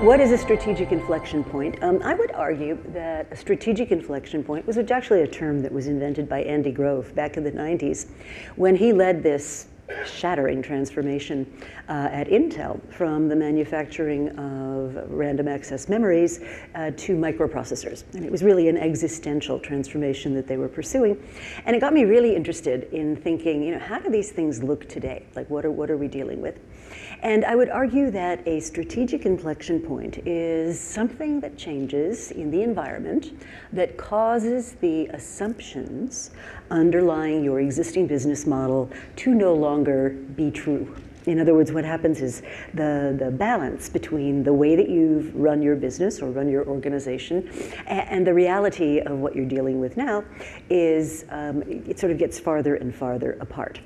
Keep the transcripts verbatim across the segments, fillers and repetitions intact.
What is a strategic inflection point? Um, I would argue that a strategic inflection point was actually a term that was invented by Andy Grove back in the nineties when he led this shattering transformation uh, at Intel from the manufacturing of random access memories uh, to microprocessors. And it was really an existential transformation that they were pursuing. And it got me really interested in thinking, you know, how do these things look today? Like, what are, what are we dealing with? And I would argue that a strategic inflection point is something that changes in the environment that causes the assumptions underlying your existing business model to no longer be true. In other words, what happens is the, the balance between the way that you've run your business or run your organization and, and the reality of what you're dealing with now is um, it sort of gets farther and farther apart.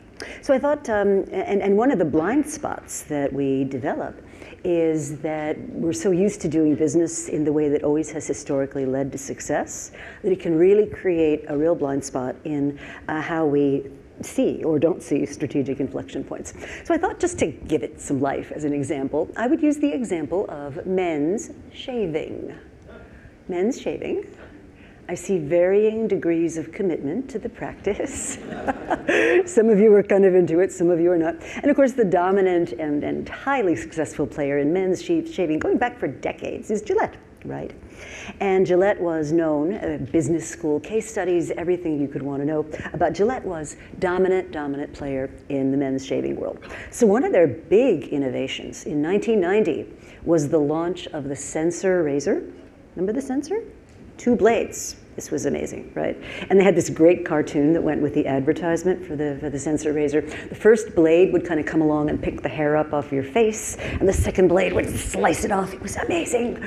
So I thought, um, and, and one of the blind spots that we develop is that we're so used to doing business in the way that always has historically led to success that it can really create a real blind spot in uh, how we see or don't see strategic inflection points. So I thought, just to give it some life as an example, I would use the example of men's shaving. Men's shaving. I see varying degrees of commitment to the practice. Some of you are kind of into it, some of you are not. And of course, the dominant and, and highly successful player in men's shaving, going back for decades, is Gillette. Right. And Gillette was known, uh, business school case studies, everything you could want to know about Gillette was dominant, dominant player in the men's shaving world. So one of their big innovations in nineteen ninety was the launch of the Sensor Razor. Remember the Sensor? Two blades. This was amazing, right? And they had this great cartoon that went with the advertisement for the, for the Sensor Razor. The first blade would kind of come along and pick the hair up off your face, and the second blade would slice it off. It was amazing.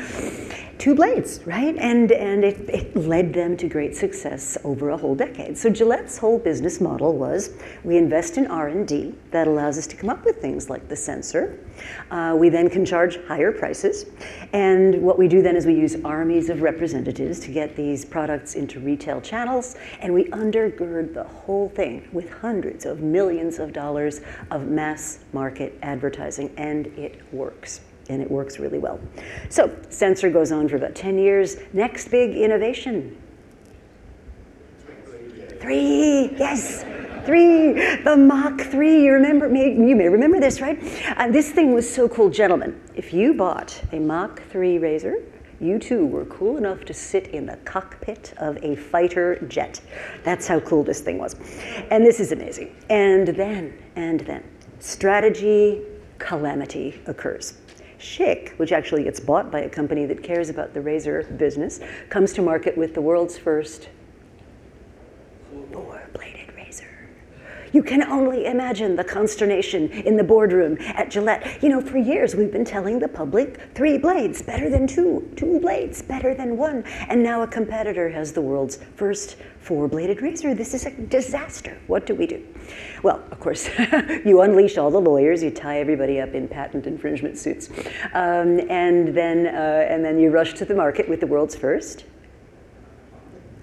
Two blades, right? And, and it, it led them to great success over a whole decade. So Gillette's whole business model was, we invest in R and D. That allows us to come up with things like the Sensor. Uh, we then can charge higher prices. And what we do then is we use armies of representatives to get these products into retail channels, and we undergird the whole thing with hundreds of millions of dollars of mass market advertising, and it works. And it works really well. So Sensor goes on for about ten years. Next big innovation. Three, yes. Three, the Mach three, you remember, you may remember this, right? Uh, this thing was so cool. Gentlemen, if you bought a Mach three razor, you too were cool enough to sit in the cockpit of a fighter jet. That's how cool this thing was. And this is amazing. And then, and then, strategy calamity occurs. Schick, which actually gets bought by a company that cares about the razor business, comes to market with the world's first four-bladed razor. You can only imagine the consternation in the boardroom at Gillette. You know, for years we've been telling the public three blades better than two, two blades better than one, and now a competitor has the world's first four-bladed razor. This is a disaster. What do we do? Well, of course, you unleash all the lawyers, you tie everybody up in patent infringement suits, um, and then uh, and then you rush to the market with the world's first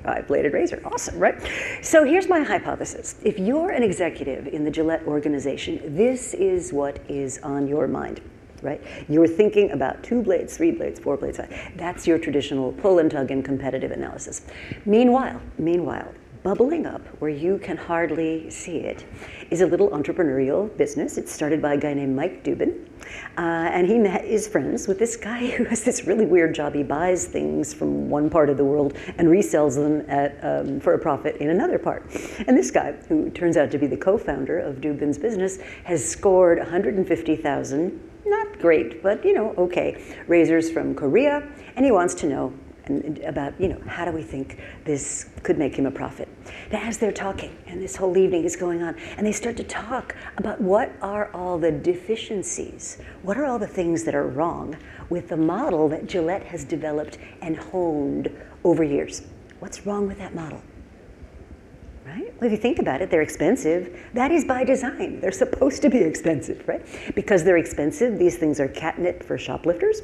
five-bladed razor. Awesome, right? So here's my hypothesis. If you're an executive in the Gillette organization, this is what is on your mind, right? You're thinking about two blades, three blades, four blades, five. That's your traditional pull and tug and competitive analysis. Meanwhile, meanwhile, bubbling up where you can hardly see it is a little entrepreneurial business. It's started by a guy named Mike Dubin, uh, and he is friends with this guy who has this really weird job. He buys things from one part of the world and resells them at, um, for a profit in another part. And this guy, who turns out to be the co-founder of Dubin's business, has scored one hundred fifty thousand, not great, but you know, okay, razors from Korea, and he wants to know and about, you know, how do we think this could make him a profit? Now, as they're talking, and this whole evening is going on, and they start to talk about what are all the deficiencies, what are all the things that are wrong with the model that Gillette has developed and honed over years. What's wrong with that model? Right? Well, if you think about it, they're expensive. That is by design. They're supposed to be expensive, right? Because they're expensive, these things are catnip for shoplifters.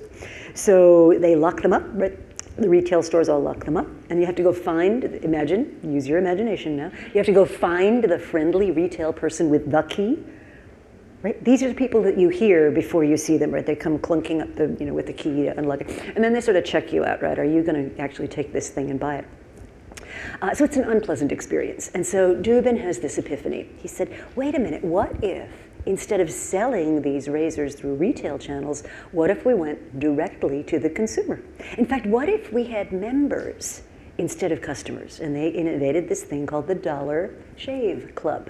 So they lock them up, right? The retail stores all lock them up, and you have to go find, imagine, use your imagination now, you have to go find the friendly retail person with the key Right? These are the people that you hear before you see them, right? They come clunking up the, you know, with the key to unlock it. And then they sort of check you out, right? Are you going to actually take this thing and buy it? Uh, so it's an unpleasant experience. And so Dubin has this epiphany. He said, wait a minute, what if instead of selling these razors through retail channels, what if we went directly to the consumer? In fact, what if we had members instead of customers? And they innovated this thing called the Dollar Shave Club.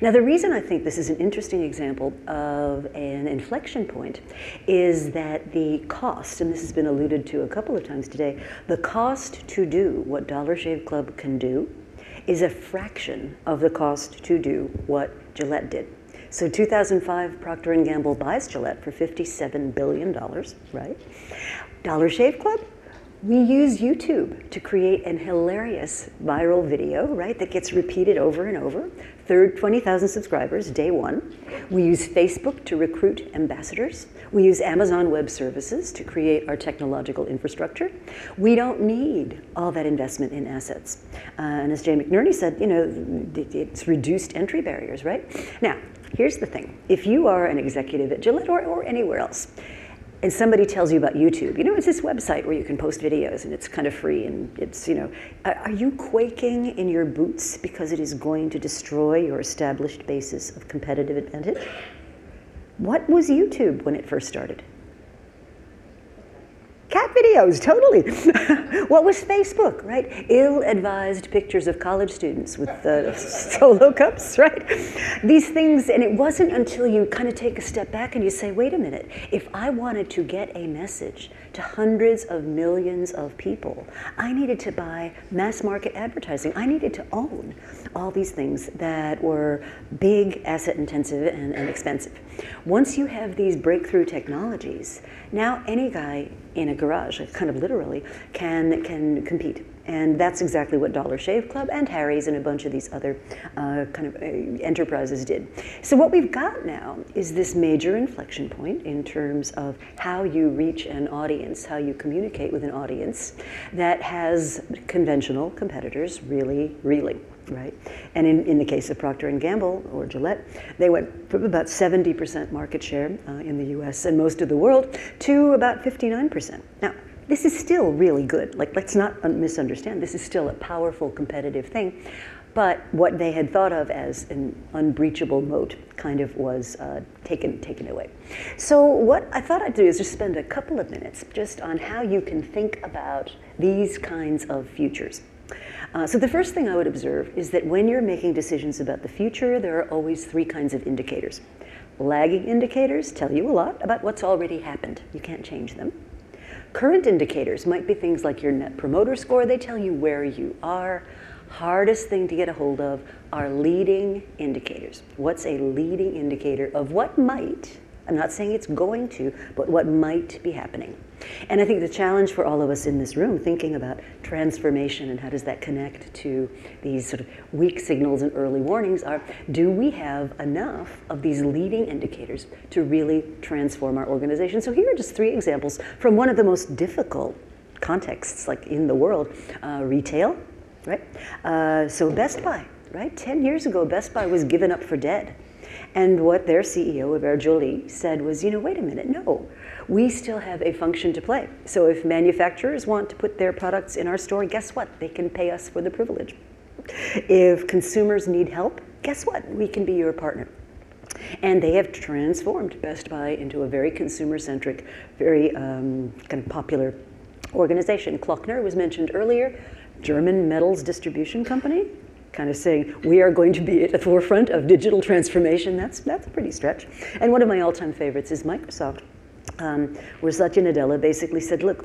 Now, the reason I think this is an interesting example of an inflection point is that the cost, and this has been alluded to a couple of times today, the cost to do what Dollar Shave Club can do is a fraction of the cost to do what Gillette did. So two thousand five, Procter and Gamble buys Gillette for fifty-seven billion dollars, right? Dollar Shave Club? We use YouTube to create an hilarious viral video, right, that gets repeated over and over. Third, twenty thousand subscribers, day one. We use Facebook to recruit ambassadors. We use Amazon Web Services to create our technological infrastructure. We don't need all that investment in assets. Uh, and as Jay McNerney said, you know, it's reduced entry barriers, right? Now, here's the thing. If you are an executive at Gillette or, or anywhere else, and somebody tells you about YouTube, you know, it's this website where you can post videos and it's kind of free and it's, you know, are you quaking in your boots because it is going to destroy your established basis of competitive advantage? What was YouTube when it first started? Cat videos, totally. What was Facebook, right? Ill-advised pictures of college students with the solo cups, right? These things, and it wasn't until you kind of take a step back and you say, wait a minute, if I wanted to get a message to hundreds of millions of people, I needed to buy mass market advertising. I needed to own all these things that were big, asset intensive, and, and expensive. Once you have these breakthrough technologies, now any guy in a garage, kind of literally, can, can compete. And that's exactly what Dollar Shave Club and Harry's and a bunch of these other uh, kind of uh, enterprises did. So what we've got now is this major inflection point in terms of how you reach an audience, how you communicate with an audience that has conventional competitors really reeling, right? And in, in the case of Procter and Gamble or Gillette, they went from about seventy percent market share uh, in the U S and most of the world to about fifty-nine percent. Now, this is still really good. Like, let's not misunderstand. This is still a powerful competitive thing. But what they had thought of as an unbreachable moat kind of was uh, taken, taken away. So what I thought I'd do is just spend a couple of minutes just on how you can think about these kinds of futures. Uh, so the first thing I would observe is that when you're making decisions about the future, there are always three kinds of indicators. Lagging indicators tell you a lot about what's already happened. You can't change them. Current indicators might be things like your net promoter score. They tell you where you are. Hardest thing to get a hold of are leading indicators. What's a leading indicator of what might, I'm not saying it's going to, but what might be happening. And I think the challenge for all of us in this room, thinking about transformation and how does that connect to these sort of weak signals and early warnings, are do we have enough of these leading indicators to really transform our organization? So here are just three examples from one of the most difficult contexts like in the world, uh, retail, right? Uh, so Best Buy, right? ten years ago, Best Buy was given up for dead. And what their C E O, Hubert Jolie, said was, you know, wait a minute, no, we still have a function to play. So if manufacturers want to put their products in our store, guess what? They can pay us for the privilege. If consumers need help, guess what? We can be your partner. And they have transformed Best Buy into a very consumer-centric, very um, kind of popular organization. Klockner was mentioned earlier, German metals distribution company, kind of saying, we are going to be at the forefront of digital transformation. That's, that's a pretty stretch. And one of my all-time favorites is Microsoft, um, where Satya Nadella basically said, look,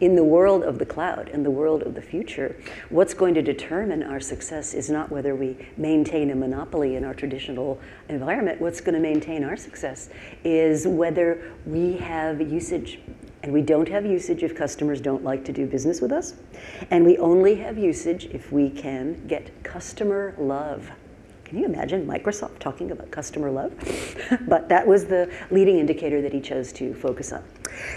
in the world of the cloud, in the world of the future, what's going to determine our success is not whether we maintain a monopoly in our traditional environment. What's going to maintain our success is whether we have usage. And we don't have usage if customers don't like to do business with us. And we only have usage if we can get customer love. Can you imagine Microsoft talking about customer love? But that was the leading indicator that he chose to focus on.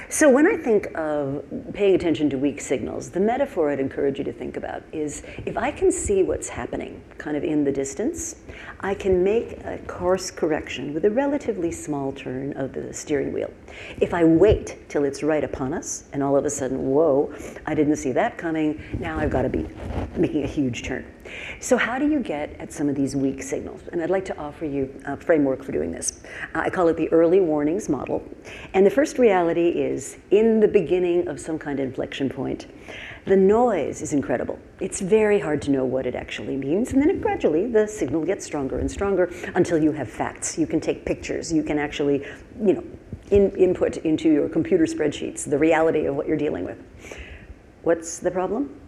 So when I think of paying attention to weak signals, the metaphor I'd encourage you to think about is if I can see what's happening kind of in the distance, I can make a course correction with a relatively small turn of the steering wheel. If I wait till it's right upon us, and all of a sudden, whoa, I didn't see that coming, now I've got to be making a huge turn. So how do you get at some of these weak signals? And I'd like to offer you a framework for doing this. Uh, I call it the early warnings model. And the first reality is, in the beginning of some kind of inflection point, the noise is incredible. It's very hard to know what it actually means, and then it gradually the signal gets stronger and stronger until you have facts. You can take pictures, you can actually, you know, in, input into your computer spreadsheets the reality of what you're dealing with. What's the problem?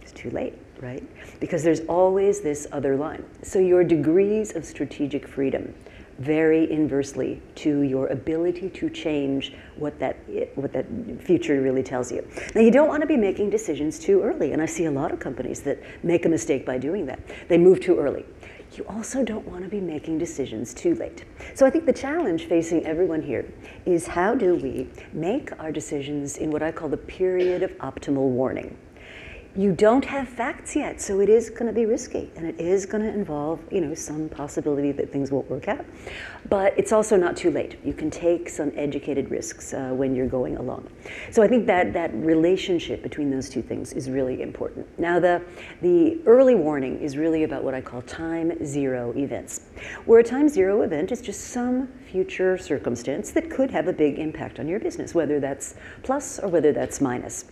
It's too late, right? Because there's always this other line. So your degrees of strategic freedom vary inversely to your ability to change what that, what that future really tells you. Now, you don't want to be making decisions too early, and I see a lot of companies that make a mistake by doing that. They move too early. You also don't want to be making decisions too late. So I think the challenge facing everyone here is, how do we make our decisions in what I call the period of optimal warning? You don't have facts yet, so it is going to be risky, and it is going to involve, you know, some possibility that things won't work out. But it's also not too late. You can take some educated risks uh, when you're going along. So I think that that relationship between those two things is really important. Now, the, the early warning is really about what I call time zero events, where a time zero event is just some future circumstance that could have a big impact on your business, whether that's plus or whether that's minus.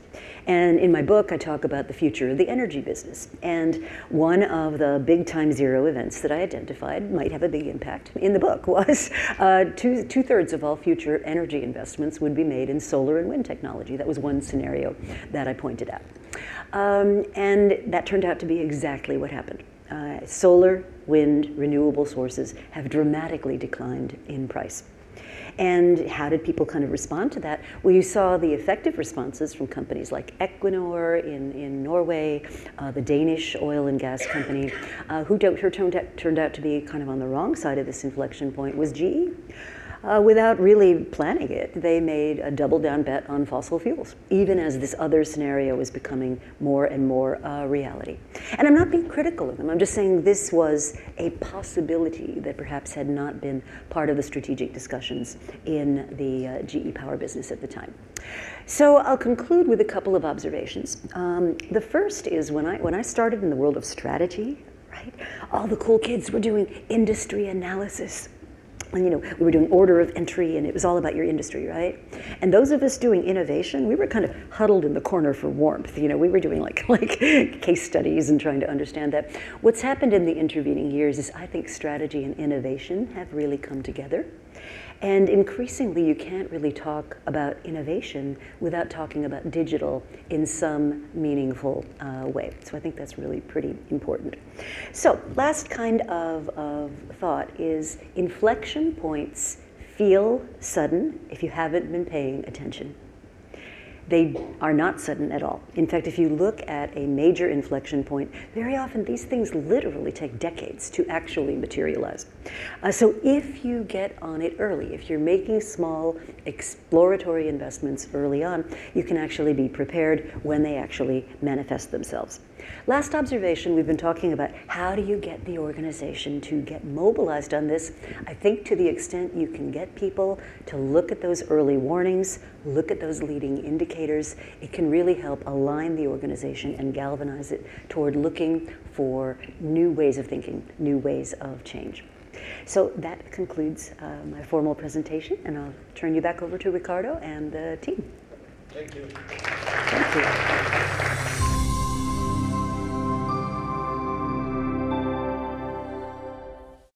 And in my book, I talk about the future of the energy business. And one of the big time zero events that I identified might have a big impact in the book was uh, two, two-thirds of all future energy investments would be made in solar and wind technology. That was one scenario that I pointed out. Um, and that turned out to be exactly what happened. Uh, solar, wind, renewable sources have dramatically declined in price. And how did people kind of respond to that? Well, you saw the effective responses from companies like Equinor in, in Norway, uh, the Danish oil and gas company, uh, who don't, who turned out, turned out to be kind of on the wrong side of this inflection point, was G E. Uh, without really planning it, they made a double down bet on fossil fuels, even as this other scenario was becoming more and more uh, reality. And I'm not being critical of them. I'm just saying this was a possibility that perhaps had not been part of the strategic discussions in the uh, G E power business at the time. So I'll conclude with a couple of observations. Um, the first is, when I, when I started in the world of strategy, right, all the cool kids were doing industry analysis. And, you know, we were doing order of entry, and it was all about your industry, right? And those of us doing innovation, we were kind of huddled in the corner for warmth. You know, we were doing like, like case studies and trying to understand that. What's happened in the intervening years is, I think, strategy and innovation have really come together. And increasingly, you can't really talk about innovation without talking about digital in some meaningful uh, way. So I think that's really pretty important. So last kind of, of thought is, inflection points feel sudden if you haven't been paying attention. They are not sudden at all. In fact, if you look at a major inflection point, very often these things literally take decades to actually materialize. Uh, so if you get on it early, if you're making small exploratory investments early on, you can actually be prepared when they actually manifest themselves. Last observation, we've been talking about, how do you get the organization to get mobilized on this? I think to the extent you can get people to look at those early warnings, look at those leading indicators, it can really help align the organization and galvanize it toward looking for new ways of thinking, new ways of change. So that concludes uh, my formal presentation, and I'll turn you back over to Ricardo and the team. Thank you. Thank you.